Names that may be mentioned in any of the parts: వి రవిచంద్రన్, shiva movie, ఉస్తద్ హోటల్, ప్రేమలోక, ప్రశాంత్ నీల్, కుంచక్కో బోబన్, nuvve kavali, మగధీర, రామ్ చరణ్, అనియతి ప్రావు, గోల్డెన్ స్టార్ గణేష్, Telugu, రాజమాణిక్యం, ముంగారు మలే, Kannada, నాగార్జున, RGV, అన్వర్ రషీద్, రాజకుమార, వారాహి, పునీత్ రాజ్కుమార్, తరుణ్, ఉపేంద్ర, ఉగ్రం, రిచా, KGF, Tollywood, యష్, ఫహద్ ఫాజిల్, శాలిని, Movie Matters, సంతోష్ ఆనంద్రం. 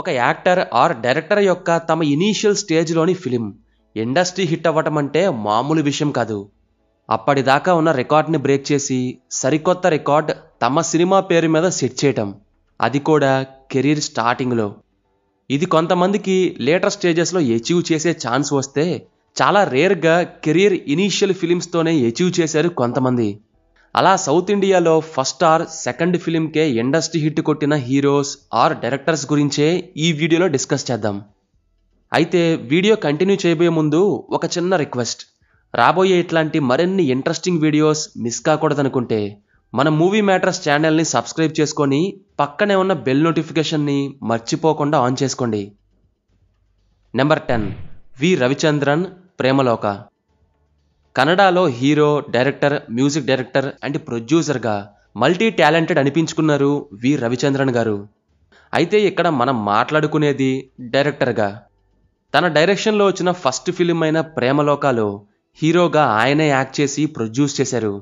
ఒక actor are director యొక్క తమ ఇనీషియల్ స్టేజ్లోని ఫిలిం ఇండస్ట్రీ హిట్ అవ్వటం అంటే మామూలు విషయం కాదు. అప్పటిదాకా ఉన్న రికార్డ్ని బ్రేక్ చేసి సరికొత్త రికార్డ్ తమ సినిమా పేరు మీద సెట్ చేయటం, అది కూడా కెరీర్ స్టార్టింగ్లో. ఇది కొంతమందికి లేటర్ స్టేజెస్లో అచీవ్ చేసే ఛాన్స్ వస్తే, చాలా రేర్గా కెరీర్ ఇనీషియల్ ఫిలిమ్స్తోనే అచీవ్ చేశారు కొంతమంది. అలా సౌత్ ఇండియాలో ఫస్ట్ ఆర్ సెకండ్ ఫిలింకే ఇండస్ట్రీ హిట్ కొట్టిన హీరోస్ ఆర్ డైరెక్టర్స్ గురించే ఈ వీడియోలో డిస్కస్ చేద్దాం. అయితే వీడియో కంటిన్యూ చేయబోయే ముందు ఒక చిన్న రిక్వెస్ట్, రాబోయే ఇట్లాంటి మరిన్ని ఇంట్రెస్టింగ్ వీడియోస్ మిస్ కాకూడదనుకుంటే మన మూవీ మ్యాటర్స్ ఛానల్ని సబ్స్క్రైబ్ చేసుకొని పక్కనే ఉన్న బెల్ నోటిఫికేషన్ని మర్చిపోకుండా ఆన్ చేసుకోండి. Number 10, వి రవిచంద్రన్, ప్రేమలోక. కన్నడలో hero, director, music director and ప్రొడ్యూసర్గా మల్టీ టాలెంటెడ్ అనిపించుకున్నారు వి రవిచంద్రన్ గారు. అయితే ఇక్కడ మనం మాట్లాడుకునేది డైరెక్టర్గా. తన డైరెక్షన్లో వచ్చిన ఫస్ట్ ఫిలిం అయిన ప్రేమలోకాలో హీరోగా ఆయనే యాక్ట్ చేసి ప్రొడ్యూస్ చేశారు.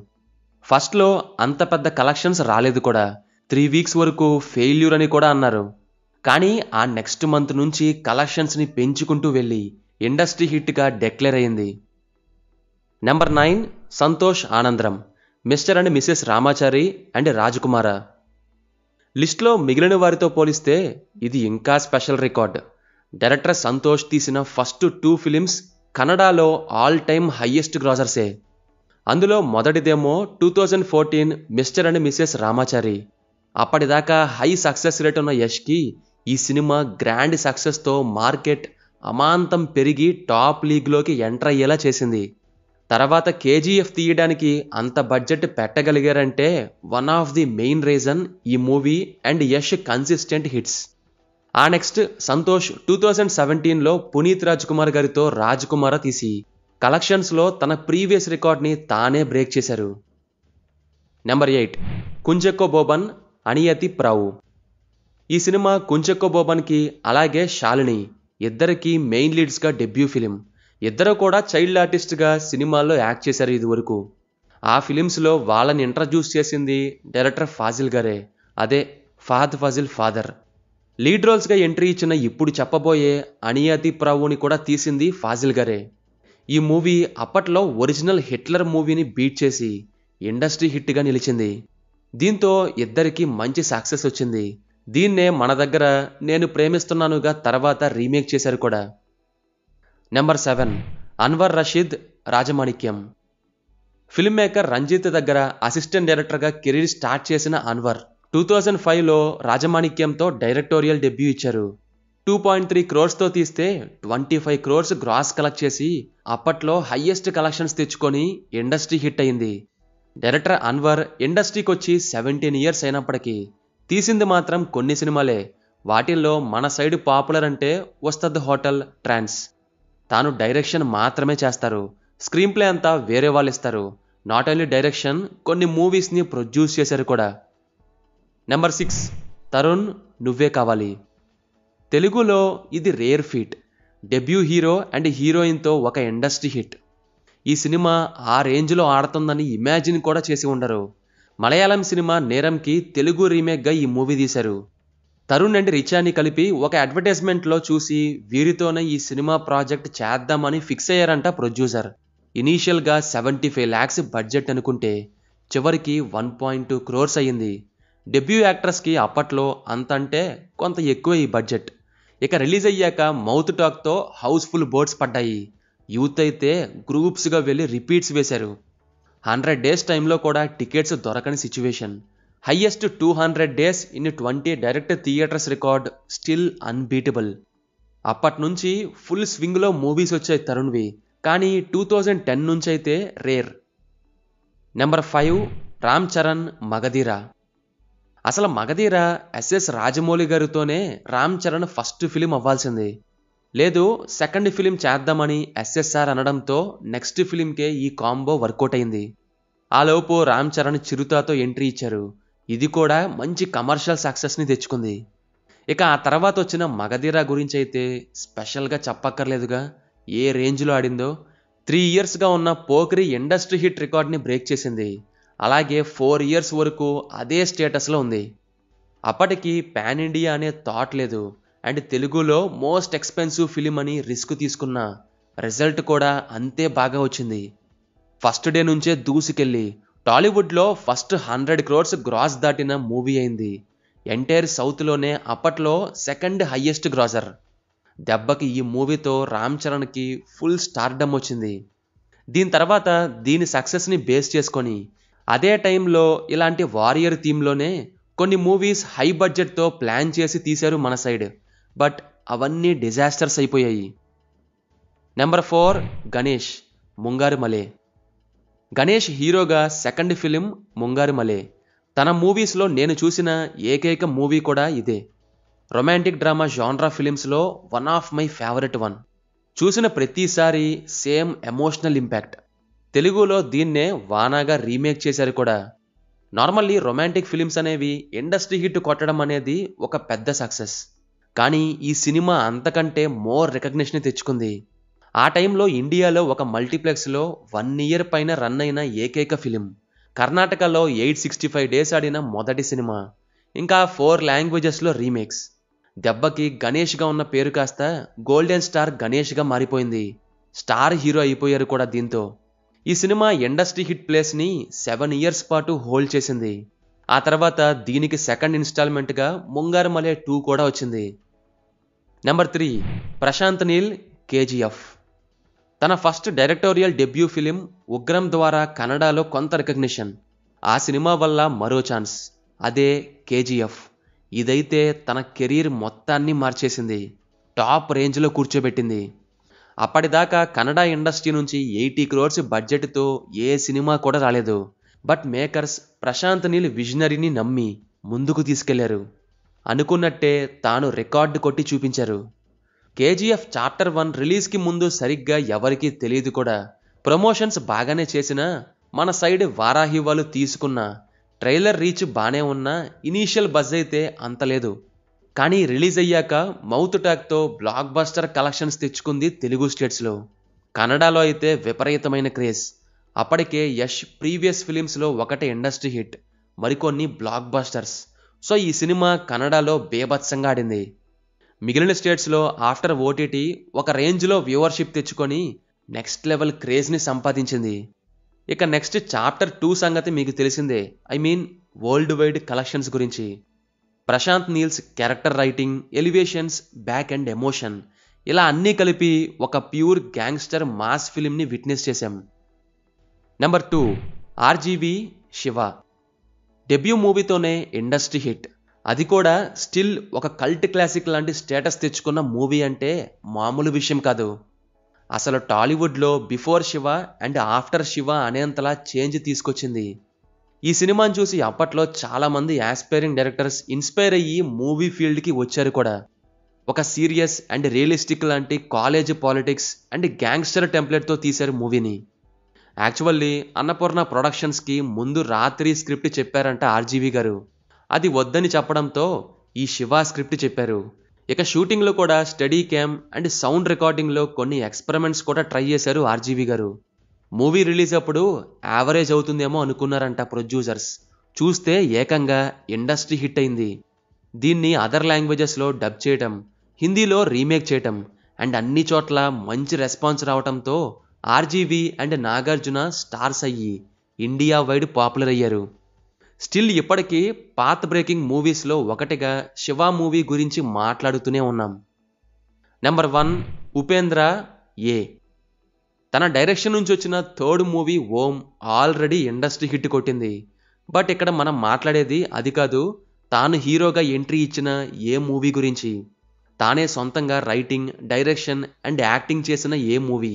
ఫస్ట్లో అంత పెద్ద కలెక్షన్స్ రాలేదు కూడా, 3 weeks వరకు ఫెయిల్యూర్ అని కూడా అన్నారు. కానీ ఆ నెక్స్ట్ మంత్ నుంచి కలెక్షన్స్ని పెంచుకుంటూ వెళ్ళి ఇండస్ట్రీ హిట్గా డిక్లేర్ అయింది. Number 9, సంతోష్ ఆనంద్రం, mister and Mrs Ramachari and రాజకుమార. లిస్ట్లో మిగిలిన వారితో పోలిస్తే ఇది ఇంకా స్పెషల్ రికార్డ్. డైరెక్టర్ సంతోష్ తీసిన ఫస్ట్ 2 films కన్నడలో ఆల్ టైమ్ హైయెస్ట్ గ్రాసర్సే. అందులో మొదటిదేమో 2014 మిస్టర్ అండ్ మిసెస్ రామాచారి. అప్పటిదాకా హై సక్సెస్ రేట్ ఉన్న యష్కి ఈ సినిమా గ్రాండ్ సక్సెస్తో మార్కెట్ అమాంతం పెరిగి టాప్ లీగ్లోకి ఎంటర్ అయ్యేలా చేసింది. తర్వాత KGF తీయడానికి అంత బడ్జెట్ పెట్టగలిగారంటే one of the main reason ఈ movie and యష్ consistent hits. ఆ నెక్స్ట్ సంతోష్ 2017లో పునీత్ రాజ్కుమార్ గారితో రాజ్కుమార్ తీసి కలెక్షన్స్లో తన ప్రీవియస్ రికార్డ్ని తానే బ్రేక్ చేశారు. నెంబర్ 8, కుంచక్కో బోబన్, అనియతి ప్రావు. ఈ సినిమా కుంచక్కో బోబన్కి అలాగే శాలిని ఇద్దరికీ మెయిన్ లీడ్స్గా డెబ్యూ ఫిలిం. ఇద్దరు కూడా చైల్డ్ ఆర్టిస్ట్గా సినిమాల్లో యాక్ట్ చేశారు ఇదివరకు. ఆ ఫిలిమ్స్లో వాళ్ళని ఇంట్రడ్యూస్ చేసింది డైరెక్టర్ ఫాజిల్ గారే, అదే ఫహద్ ఫాజిల్ ఫాదర్. లీడ్ రోల్స్గా ఎంట్రీ ఇచ్చిన ఇప్పుడు చెప్పబోయే అనియతి ప్రావుని కూడా తీసింది ఫాజిల్ గారే. ఈ మూవీ అప్పట్లో ఒరిజినల్ హిట్లర్ మూవీని బీట్ చేసి ఇండస్ట్రీ హిట్గా నిలిచింది. దీంతో ఇద్దరికీ మంచి సక్సెస్ వచ్చింది. దీన్నే మన దగ్గర నేను ప్రేమిస్తున్నానుగా తర్వాత రీమేక్ చేశారు కూడా. Number 7, అన్వర్ రషీద్, రాజమాణిక్యం. Film maker Ranjith దగ్గర అసిస్టెంట్ డైరెక్టర్గా కెరీర్ స్టార్ట్ చేసిన అన్వర్ 2005లో రాజమాణిక్యంతో డైరెక్టోరియల్ డెబ్యూ ఇచ్చారు. 2.3 crorestతో తీస్తే 25 crores గ్రాస్ కలెక్ట్ చేసి అప్పట్లో హైయెస్ట్ కలెక్షన్స్ తెచ్చుకొని ఇండస్ట్రీ హిట్ అయింది. డైరెక్టర్ అన్వర్ ఇండస్ట్రీకి వచ్చి 17 years అయినప్పటికీ తీసింది మాత్రం కొన్ని సినిమాలే. వాటిల్లో మన సైడ్ పాపులర్ అంటే ఉస్తద్ హోటల్, ట్రాన్స్. తాను డైరెక్షన్ మాత్రమే చేస్తారు, స్క్రీన్ ప్లే అంతా వేరే వాళ్ళు ఇస్తారు. నాట్ ఓన్లీ డైరెక్షన్, కొన్ని మూవీస్ని ప్రొడ్యూస్ చేశారు కూడా. నెంబర్ 6, తరుణ్, నువ్వే కావాలి. తెలుగులో ఇది rare feat, debut hero and హీరోయిన్తో ఒక ఇండస్ట్రీ హిట్. ఈ సినిమా ఆ రేంజ్లో ఆడుతుందని ఇమాజిన్ కూడా చేసి ఉండరు. మలయాళం సినిమా నేరంకి తెలుగు రీమేక్గా ఈ మూవీ తీశారు. తరుణ్ అండ్ రిచాని కలిపి ఒక అడ్వర్టైజ్మెంట్లో చూసి వీరితోనే ఈ సినిమా ప్రాజెక్ట్ చేద్దామని ఫిక్స్ అయ్యారంట ప్రొడ్యూసర్. ఇనీషియల్గా 75 lakhs బడ్జెట్ అనుకుంటే చివరికి 1.2 crores అయ్యింది. డెబ్యూ యాక్టర్స్కి అప్పట్లో అంతంటే కొంత ఎక్కువ ఈ బడ్జెట్. ఇక రిలీజ్ అయ్యాక మౌత్ టాక్తో హౌస్ఫుల్ బోర్డ్స్ పడ్డాయి. యూత్ అయితే గ్రూప్స్గా వెళ్ళి రిపీట్స్ వేశారు. 100 days టైంలో కూడా టికెట్స్ దొరకని situation. Highest 200 days in 20 direct theatres record still unbeatable. అప్పటినుంచి ఫుల్ స్వింగ్లో మూవీస్ వచ్చాయి తరుణ్వి, కానీ 2010 నుంచి అయితే రేర్. నెంబర్ 5, రామ్ చరణ్, మగధీర. అసలు మగధీర S.S. రాజమౌళి గారితోనే రామ్ చరణ్ ఫస్ట్ ఫిలిం అవ్వాల్సింది. లేదు, సెకండ్ ఫిలిం చేద్దామని SSR అనడంతో నెక్స్ట్ ఫిలింకే ఈ కాంబో వర్కౌట్ అయింది. ఆలోపు రామ్ చరణ్ చిరుతతో ఎంట్రీ ఇచ్చారు. ఇది కూడా మంచి కమర్షియల్ సక్సెస్ని తెచ్చుకుంది. ఇక ఆ తర్వాత వచ్చిన మగధీరా గురించి అయితే స్పెషల్గా చెప్పక్కర్లేదుగా, ఏ రేంజ్లో ఆడిందో. 3 yearsగా ఉన్న పోకిరి ఇండస్ట్రీ హిట్ రికార్డ్ని బ్రేక్ చేసింది. అలాగే 4 years వరకు అదే స్టేటస్లో ఉంది. అప్పటికి పాన్ ఇండియా అనే థాట్ లేదు, అండ్ తెలుగులో మోస్ట్ ఎక్స్పెన్సివ్ ఫిలిం అని రిస్క్ తీసుకున్న రిజల్ట్ కూడా అంతే బాగా వచ్చింది. ఫస్ట్ డే నుంచే దూసుకెళ్ళి టాలీవుడ్లో ఫస్ట్ 100 crores గ్రాస్ దాటిన మూవీ అయింది. ఎంటైర్ సౌత్లోనే అప్పట్లో సెకండ్ హైయెస్ట్ గ్రాసర్. దెబ్బకి ఈ మూవీతో రామ్ చరణ్కి ఫుల్ స్టార్డమ్ వచ్చింది. దీని తర్వాత దీని సక్సెస్ని బేస్ చేసుకొని అదే టైంలో ఇలాంటి వారియర్ థీమ్లోనే కొన్ని మూవీస్ హై బడ్జెట్తో ప్లాన్ చేసి తీశారు మన సైడ్. బట్ అవన్నీ డిజాస్టర్స్ అయిపోయాయి. నెంబర్ 4 గణేష్ ముంగారు మలే. గణేష్ హీరోగా సెకండ్ ఫిలిం ముంగారు మలే. తన మూవీస్లో నేను చూసిన ఏకైక మూవీ కూడా ఇదే. రొమాంటిక్ డ్రామా జాన్రా ఫిలిమ్స్లో one of my favourite one. చూసిన ప్రతిసారి సేమ్ ఎమోషనల్ ఇంపాక్ట్. తెలుగులో దీన్నే వానాగా రీమేక్ చేశారు కూడా. నార్మల్లీ రొమాంటిక్ ఫిలిమ్స్ అనేవి ఇండస్ట్రీ హిట్ కొట్టడం అనేది ఒక పెద్ద సక్సెస్. కానీ ఈ సినిమా అంతకంటే మోర్ రికగ్నిషన్ తెచ్చుకుంది. ఆ టైంలో ఇండియాలో ఒక మల్టీప్లెక్స్లో 1 year పైన రన్ అయిన ఏకైక ఫిలిం. కర్ణాటకలో 865 days ఆడిన మొదటి సినిమా. ఇంకా 4 languagesలో రీమేక్స్. దెబ్బకి గణేష్గా ఉన్న పేరు కాస్త గోల్డెన్ స్టార్ గణేష్గా మారిపోయింది. స్టార్ హీరో అయిపోయారు కూడా. దీంతో ఈ సినిమా ఇండస్ట్రీ హిట్ ప్లేస్ని 7 years పాటు హోల్డ్ చేసింది. ఆ తర్వాత దీనికి సెకండ్ ఇన్స్టాల్మెంట్గా ముంగారు మలే 2 కూడా వచ్చింది. Number 3 ప్రశాంత్ నీల్ KGF. తన first directorial debut film ఉగ్రం ద్వారా కన్నడలో కొంత రికగ్నిషన్. ఆ సినిమా వల్ల మరో ఛాన్స్, అదే KGF. ఇదైతే తన కెరీర్ మొత్తాన్ని మార్చేసింది, టాప్ రేంజ్లో కూర్చోబెట్టింది. అప్పటిదాకా కన్నడ ఇండస్ట్రీ నుంచి 80 crores బడ్జెట్తో ఏ సినిమా కూడా రాలేదు. బట్ మేకర్స్ ప్రశాంత్ నీల్ విజనరీని నమ్మి ముందుకు తీసుకెళ్లారు. అనుకున్నట్టే తాను రికార్డు కొట్టి చూపించారు. KGF Chapter 1 రిలీజ్కి ముందు సరిగ్గా ఎవరికీ తెలియదు కూడా. ప్రమోషన్స్ బాగానే చేసినా, మన సైడ్ వారాహి వాళ్ళు తీసుకున్న ట్రైలర్ రీచ్ బాగానే ఉన్నా ఇనీషియల్ బజ్ అయితే అంతలేదు. కానీ రిలీజ్ అయ్యాక మౌత్ టాక్తో బ్లాక్ బస్టర్ కలెక్షన్స్ తెచ్చుకుంది తెలుగు స్టేట్స్లో. కన్నడలో అయితే విపరీతమైన క్రేజ్. అప్పటికే యష్ ప్రీవియస్ ఫిలిమ్స్లో ఒకటి ఇండస్ట్రీ హిట్, మరికొన్ని బ్లాక్ బస్టర్స్. సో ఈ సినిమా కన్నడలో బేభత్సంగా ఆడింది. మిగిలిన స్టేట్స్లో ఆఫ్టర్ OTT ఒక రేంజ్లో వ్యూవర్షిప్ తెచ్చుకొని నెక్స్ట్ లెవెల్ క్రేజ్ని సంపాదించింది. ఇక నెక్స్ట్ Chapter 2 సంగతి మీకు తెలిసిందే, I mean world wide collections గురించి. Prashanth Neel's character writing, elevations, back and emotion ఇలా అన్నీ కలిపి ఒక ప్యూర్ గ్యాంగ్స్టర్ మాస్ ఫిలింని విట్నెస్ చేశాం. Number 2 RGV Shiva. డెబ్యూ మూవీతోనే ఇండస్ట్రీ హిట్. అది కూడా స్టిల్ ఒక కల్ట్ క్లాసిక్ లాంటి స్టేటస్ తెచ్చుకున్న మూవీ అంటే మామూలు విషయం కాదు. అసలు టాలీవుడ్లో before Shiva and after Shiva అనేంతలా చేంజ్ తీసుకొచ్చింది. ఈ సినిమాను చూసి అప్పట్లో చాలామంది యాస్పైరింగ్ డైరెక్టర్స్ ఇన్స్పైర్ అయ్యి మూవీ ఫీల్డ్కి వచ్చారు కూడా. ఒక సీరియస్ అండ్ రియలిస్టిక్ లాంటి కాలేజ్ పాలిటిక్స్ అండ్ గ్యాంగ్స్టర్ టెంప్లెట్తో తీశారు మూవీని. యాక్చువల్లీ అన్నపూర్ణ ప్రొడక్షన్స్కి ముందు రాత్రి స్క్రిప్ట్ చెప్పారంట RGV గారు. అది వద్దని చెప్పడంతో ఈ శివ స్క్రిప్ట్ చెప్పారు. ఇక షూటింగ్లో కూడా స్టడీ క్యామ్ అండ్ సౌండ్ రికార్డింగ్లో కొన్ని ఎక్స్పెరిమెంట్స్ కూడా ట్రై చేశారు RGV గారు. మూవీ రిలీజ్ అప్పుడు యావరేజ్ అవుతుందేమో అనుకున్నారంట ప్రొడ్యూసర్స్. చూస్తే ఏకంగా ఇండస్ట్రీ హిట్ అయింది. దీన్ని అదర్ లాంగ్వేజెస్లో డబ్ చేయటం, హిందీలో రీమేక్ చేయటం అండ్ అన్ని చోట్ల మంచి రెస్పాన్స్ రావడంతో RGV అండ్ నాగార్జున స్టార్స్ అయ్యి ఇండియా వైడ్ పాపులర్ అయ్యారు. స్టిల్ ఇప్పటికీ పాత్ బ్రేకింగ్ మూవీస్లో ఒకటిగా శివ మూవీ గురించి మాట్లాడుతూనే ఉన్నాం. నెంబర్ 1 ఉపేంద్ర ఏ. తన డైరెక్షన్ నుంచి వచ్చిన third movie Om already industry hit కొట్టింది. బట్ ఇక్కడ మనం మాట్లాడేది అది కాదు, తాను హీరోగా ఎంట్రీ ఇచ్చిన ఏ మూవీ గురించి. తానే సొంతంగా రైటింగ్, డైరెక్షన్ అండ్ యాక్టింగ్ చేసిన ఏ మూవీ.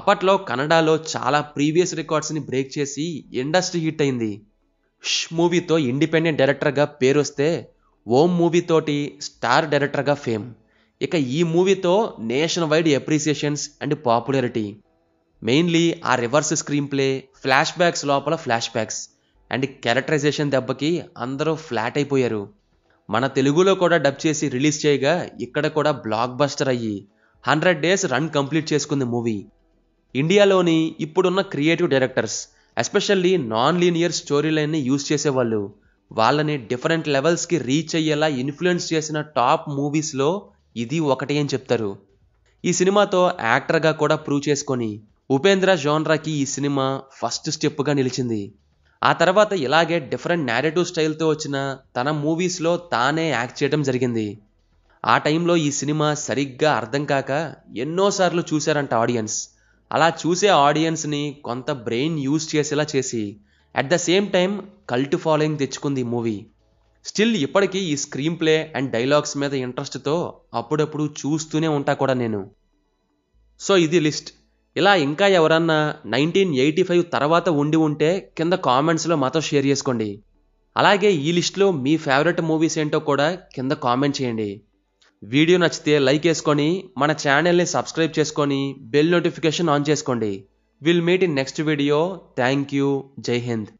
అప్పట్లో కన్నడలో చాలా ప్రీవియస్ రికార్డ్స్ని బ్రేక్ చేసి ఇండస్ట్రీ హిట్ అయింది. ష్ మూవీతో ఇండిపెండెంట్ డైరెక్టర్గా పేరు వస్తే, ఓం మూవీతోటి స్టార్ డైరెక్టర్గా ఫేమ్. ఇక ఈ మూవీతో nation wide appreciations and popularity. Mainly ఆ reverse screenplay, flashbacks లోపల ఫ్లాష్ బ్యాక్స్ అండ్ క్యారెక్టరైజేషన్ దెబ్బకి అందరూ ఫ్లాట్ అయిపోయారు. మన తెలుగులో కూడా డబ్ చేసి రిలీజ్ చేయగా ఇక్కడ కూడా బ్లాక్ బస్టర్ అయ్యి 100 days రన్ కంప్లీట్ చేసుకుంది మూవీ. ఇండియాలోని ఇప్పుడున్న creative directors, especially non linear story లైన్ని యూజ్ చేసేవాళ్ళు వాళ్ళని డిఫరెంట్ లెవెల్స్కి రీచ్ అయ్యేలా ఇన్ఫ్లుయెన్స్ చేసిన టాప్ మూవీస్లో ఇది ఒకటి అని చెప్తారు. ఈ సినిమాతో యాక్టర్గా కూడా ప్రూవ్ చేసుకొని ఉపేంద్ర జోన్రాకి ఈ సినిమా ఫస్ట్ స్టెప్గా నిలిచింది. ఆ తర్వాత ఇలాగే డిఫరెంట్ నేరేటివ్ స్టైల్తో వచ్చిన తన మూవీస్లో తానే యాక్ట్ చేయడం జరిగింది. ఆ టైంలో ఈ సినిమా సరిగ్గా అర్థం కాక ఎన్నోసార్లు చూశారంట ఆడియన్స్. అలా చూసే ఆడియన్స్ని కొంత బ్రెయిన్ యూజ్ చేసేలా చేసి at the same time cult following తెచ్చుకుంది మూవీ. స్టిల్ ఇప్పటికీ ఈ స్క్రీన్ ప్లే అండ్ డైలాగ్స్ మీద ఇంట్రెస్ట్తో అప్పుడప్పుడు చూస్తూనే ఉంటా కూడా నేను. సో ఇది లిస్ట్. ఇలా ఇంకా ఎవరన్నా 1985 తర్వాత ఉండి ఉంటే కింద కామెంట్స్లో మాతో షేర్ చేసుకోండి. అలాగే ఈ లిస్ట్లో మీ ఫేవరెట్ మూవీస్ ఏంటో కూడా కింద కామెంట్ చేయండి. వీడియో నచ్చితే లైక్ చేసుకొని మన ఛానల్ని సబ్స్క్రైబ్ చేసుకొని బెల్ నోటిఫికేషన్ ఆన్ చేసుకోండి. We'll meet in next video. Thank you. Jai Hind.